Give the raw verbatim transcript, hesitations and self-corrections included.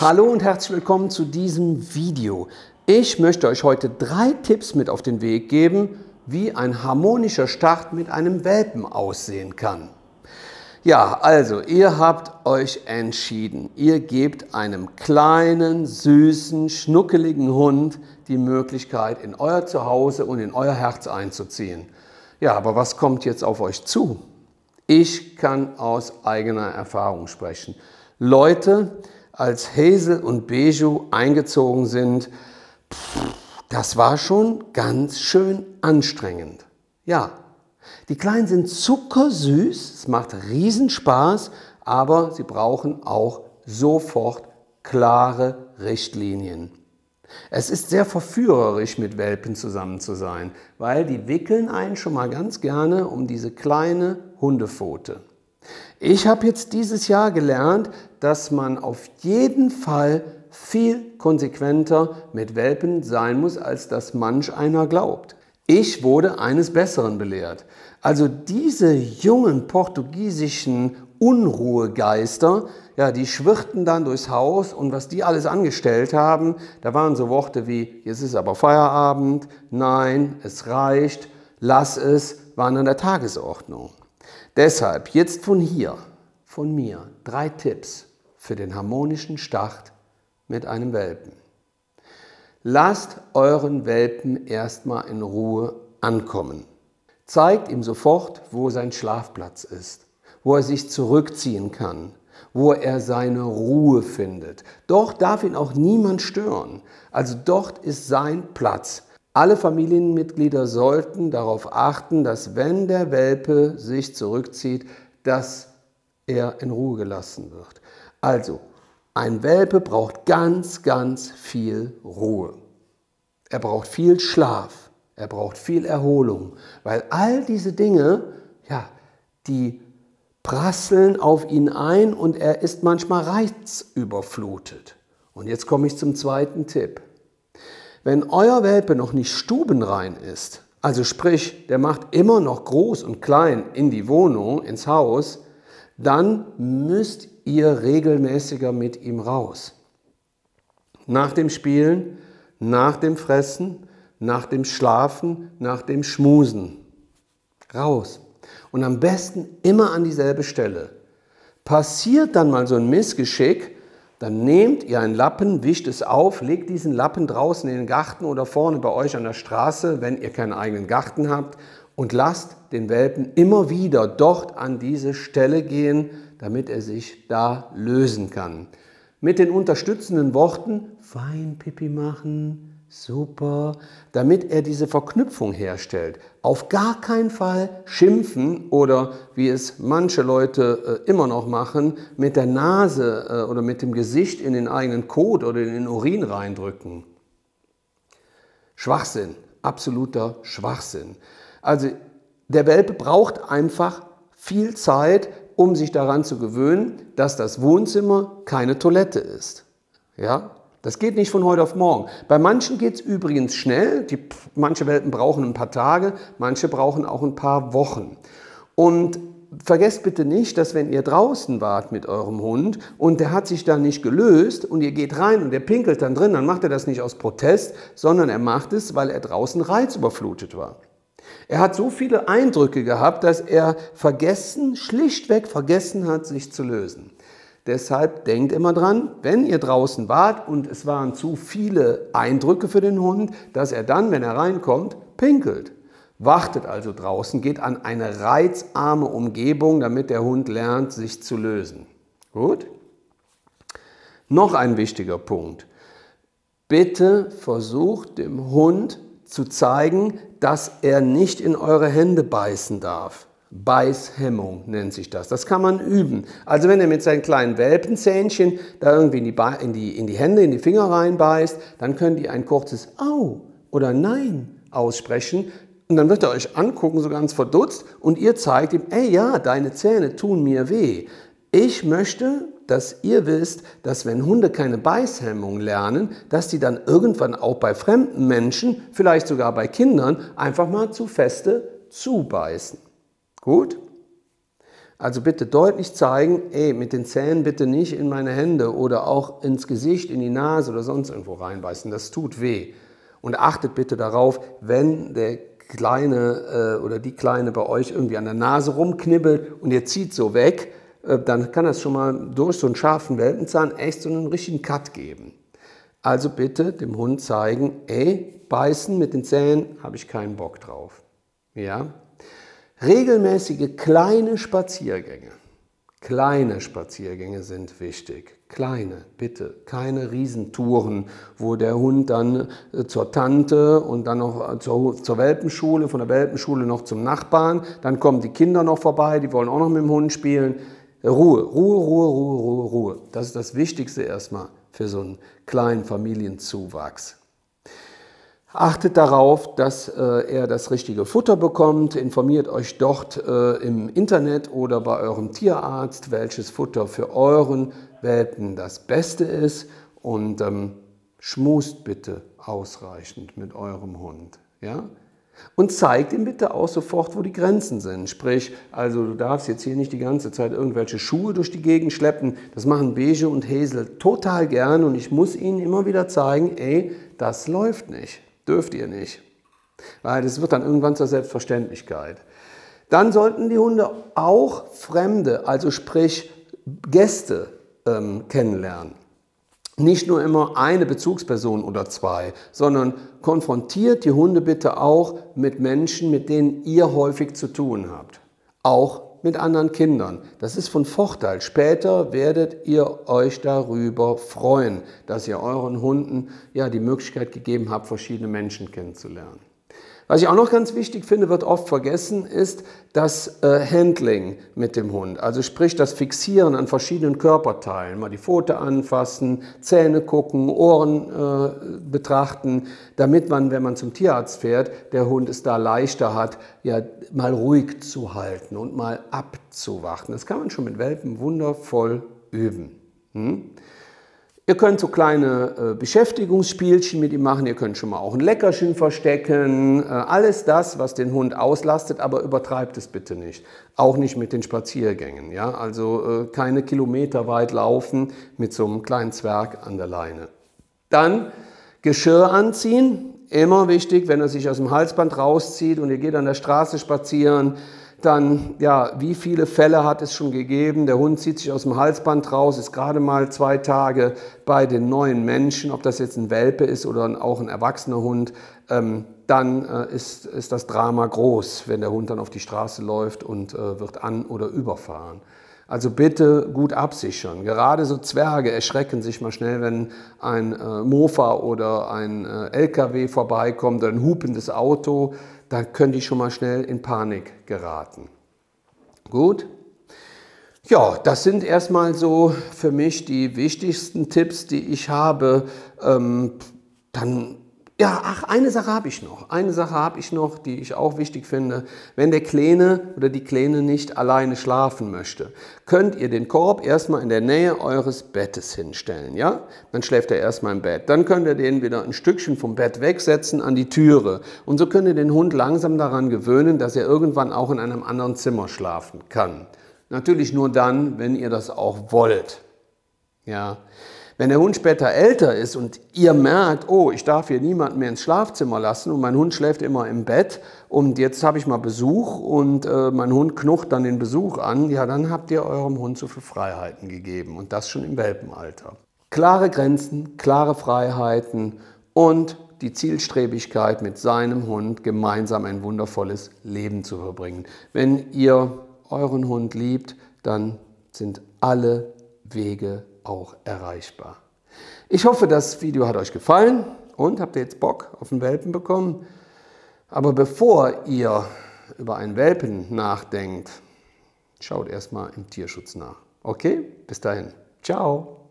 Hallo und herzlich willkommen zu diesem Video. Ich möchte euch heute drei Tipps mit auf den Weg geben, wie ein harmonischer Start mit einem Welpen aussehen kann. Ja, also ihr habt euch entschieden, ihr gebt einem kleinen, süßen, schnuckeligen Hund die Möglichkeit, in euer Zuhause und in euer Herz einzuziehen. Ja, aber was kommt jetzt auf euch zu? Ich kann aus eigener Erfahrung sprechen. Leute, als Hazel und Beju eingezogen sind, pff, das war schon ganz schön anstrengend. Ja, die Kleinen sind zuckersüß, es macht riesen Spaß, aber sie brauchen auch sofort klare Richtlinien. Es ist sehr verführerisch, mit Welpen zusammen zu sein, weil die wickeln einen schon mal ganz gerne um diese kleine Hundepfote. Ich habe jetzt dieses Jahr gelernt, dass man auf jeden Fall viel konsequenter mit Welpen sein muss, als das manch einer glaubt. Ich wurde eines Besseren belehrt. Also diese jungen portugiesischen Unruhegeister, ja, die schwirrten dann durchs Haus und was die alles angestellt haben, da waren so Worte wie, jetzt ist aber Feierabend, nein, es reicht, lass es, waren an der Tagesordnung. Deshalb jetzt von hier, von mir, drei Tipps für den harmonischen Start mit einem Welpen. Lasst euren Welpen erstmal in Ruhe ankommen. Zeigt ihm sofort, wo sein Schlafplatz ist, wo er sich zurückziehen kann, wo er seine Ruhe findet. Dort darf ihn auch niemand stören. Also dort ist sein Platz. Alle Familienmitglieder sollten darauf achten, dass wenn der Welpe sich zurückzieht, dass er in Ruhe gelassen wird. Also, ein Welpe braucht ganz, ganz viel Ruhe. Er braucht viel Schlaf, er braucht viel Erholung, weil all diese Dinge, ja, die prasseln auf ihn ein und er ist manchmal reizüberflutet. Und jetzt komme ich zum zweiten Tipp. Wenn euer Welpe noch nicht stubenrein ist, also sprich, der macht immer noch groß und klein in die Wohnung, ins Haus, dann müsst ihr regelmäßiger mit ihm raus. Nach dem Spielen, nach dem Fressen, nach dem Schlafen, nach dem Schmusen. Raus. Und am besten immer an dieselbe Stelle. Passiert dann mal so ein Missgeschick, dann nehmt ihr einen Lappen, wischt es auf, legt diesen Lappen draußen in den Garten oder vorne bei euch an der Straße, wenn ihr keinen eigenen Garten habt, und lasst den Welpen immer wieder dort an diese Stelle gehen, damit er sich da lösen kann. Mit den unterstützenden Worten, fein Pipi machen, super, damit er diese Verknüpfung herstellt. Auf gar keinen Fall schimpfen oder, wie es manche Leute äh, immer noch machen, mit der Nase äh, oder mit dem Gesicht in den eigenen Kot oder in den Urin reindrücken. Schwachsinn, absoluter Schwachsinn. Also der Welpe braucht einfach viel Zeit, um sich daran zu gewöhnen, dass das Wohnzimmer keine Toilette ist. Ja? Das geht nicht von heute auf morgen. Bei manchen geht es übrigens schnell. Die, manche Welpen brauchen ein paar Tage, manche brauchen auch ein paar Wochen. Und vergesst bitte nicht, dass wenn ihr draußen wart mit eurem Hund und der hat sich dann nicht gelöst und ihr geht rein und der pinkelt dann drin, dann macht er das nicht aus Protest, sondern er macht es, weil er draußen reizüberflutet war. Er hat so viele Eindrücke gehabt, dass er vergessen, schlichtweg vergessen hat, sich zu lösen. Deshalb denkt immer dran, wenn ihr draußen wart und es waren zu viele Eindrücke für den Hund, dass er dann, wenn er reinkommt, pinkelt. Wartet also draußen, geht an eine reizarme Umgebung, damit der Hund lernt, sich zu lösen. Gut? Noch ein wichtiger Punkt. Bitte versucht dem Hund zu zeigen, dass er nicht in eure Hände beißen darf. Beißhemmung nennt sich das. Das kann man üben. Also wenn er mit seinen kleinen Welpenzähnchen da irgendwie in die, in die, in die Hände, in die Finger reinbeißt, dann könnt ihr ein kurzes Au oder Nein aussprechen und dann wird er euch angucken, so ganz verdutzt, und ihr zeigt ihm, ey ja, deine Zähne tun mir weh. Ich möchte, dass ihr wisst, dass wenn Hunde keine Beißhemmung lernen, dass die dann irgendwann auch bei fremden Menschen, vielleicht sogar bei Kindern, einfach mal zu feste zubeißen. Gut? Also bitte deutlich zeigen, ey, mit den Zähnen bitte nicht in meine Hände oder auch ins Gesicht, in die Nase oder sonst irgendwo reinbeißen. Das tut weh. Und achtet bitte darauf, wenn der Kleine äh, oder die Kleine bei euch irgendwie an der Nase rumknibbelt und ihr zieht so weg, äh, dann kann das schon mal durch so einen scharfen Welpenzahn echt so einen richtigen Cut geben. Also bitte dem Hund zeigen, ey, beißen mit den Zähnen, habe ich keinen Bock drauf. Ja? Regelmäßige kleine Spaziergänge. Kleine Spaziergänge sind wichtig. Kleine, bitte. Keine Riesentouren, wo der Hund dann äh, zur Tante und dann noch äh, zur, zur Welpenschule, von der Welpenschule noch zum Nachbarn. Dann kommen die Kinder noch vorbei, die wollen auch noch mit dem Hund spielen. Ruhe, Ruhe, Ruhe, Ruhe, Ruhe, Ruhe. Das ist das Wichtigste erstmal für so einen kleinen Familienzuwachs. Achtet darauf, dass äh, er das richtige Futter bekommt. Informiert euch dort äh, im Internet oder bei eurem Tierarzt, welches Futter für euren Welpen das Beste ist. Und ähm, schmust bitte ausreichend mit eurem Hund. Ja? Und zeigt ihm bitte auch sofort, wo die Grenzen sind. Sprich, also du darfst jetzt hier nicht die ganze Zeit irgendwelche Schuhe durch die Gegend schleppen. Das machen Beju und Hazel total gern und ich muss ihnen immer wieder zeigen, ey, das läuft nicht. Dürft ihr nicht, weil das wird dann irgendwann zur Selbstverständlichkeit. Dann sollten die Hunde auch Fremde, also sprich Gäste, ähm, kennenlernen. Nicht nur immer eine Bezugsperson oder zwei, sondern konfrontiert die Hunde bitte auch mit Menschen, mit denen ihr häufig zu tun habt. Auch mit anderen Kindern. Das ist von Vorteil. Später werdet ihr euch darüber freuen, dass ihr euren Hunden ja die Möglichkeit gegeben habt, verschiedene Menschen kennenzulernen. Was ich auch noch ganz wichtig finde, wird oft vergessen, ist das äh, Handling mit dem Hund. Also sprich das Fixieren an verschiedenen Körperteilen. Mal die Pfote anfassen, Zähne gucken, Ohren äh, betrachten, damit man, wenn man zum Tierarzt fährt, der Hund es da leichter hat, ja mal ruhig zu halten und mal abzuwarten. Das kann man schon mit Welpen wundervoll üben. Hm? Ihr könnt so kleine äh, Beschäftigungsspielchen mit ihm machen, ihr könnt schon mal auch ein Leckerchen verstecken, äh, alles das, was den Hund auslastet, aber übertreibt es bitte nicht. Auch nicht mit den Spaziergängen, ja? Also äh, keine Kilometer weit laufen mit so einem kleinen Zwerg an der Leine. Dann Geschirr anziehen, immer wichtig, wenn er sich aus dem Halsband rauszieht und ihr geht an der Straße spazieren, dann, ja, wie viele Fälle hat es schon gegeben? Der Hund zieht sich aus dem Halsband raus, ist gerade mal zwei Tage bei den neuen Menschen, ob das jetzt ein Welpe ist oder auch ein erwachsener Hund, ähm, dann äh, ist, ist das Drama groß, wenn der Hund dann auf die Straße läuft und äh, wird an- oder überfahren. Also bitte gut absichern. Gerade so Zwerge erschrecken sich mal schnell, wenn ein äh, Mofa oder ein äh, L K W vorbeikommt, ein hupendes Auto. Da können die schon mal schnell in Panik geraten. Gut? Ja, das sind erstmal so für mich die wichtigsten Tipps, die ich habe. Ähm, dann, ja, ach, eine Sache habe ich noch. Eine Sache habe ich noch, die ich auch wichtig finde. Wenn der Kleine oder die Kleine nicht alleine schlafen möchte, könnt ihr den Korb erstmal in der Nähe eures Bettes hinstellen. Ja? Dann schläft er erstmal im Bett. Dann könnt ihr den wieder ein Stückchen vom Bett wegsetzen an die Türe. Und so könnt ihr den Hund langsam daran gewöhnen, dass er irgendwann auch in einem anderen Zimmer schlafen kann. Natürlich nur dann, wenn ihr das auch wollt. Ja. Wenn der Hund später älter ist und ihr merkt, oh, ich darf hier niemanden mehr ins Schlafzimmer lassen und mein Hund schläft immer im Bett und jetzt habe ich mal Besuch und äh, mein Hund knurrt dann den Besuch an, ja, dann habt ihr eurem Hund so viele Freiheiten gegeben und das schon im Welpenalter. Klare Grenzen, klare Freiheiten und die Zielstrebigkeit, mit seinem Hund gemeinsam ein wundervolles Leben zu verbringen. Wenn ihr euren Hund liebt, dann sind alle Wege auch erreichbar. Ich hoffe, das Video hat euch gefallen und habt ihr jetzt Bock auf einen Welpen bekommen. Aber bevor ihr über einen Welpen nachdenkt, schaut erstmal im Tierschutz nach. Okay? Bis dahin. Ciao.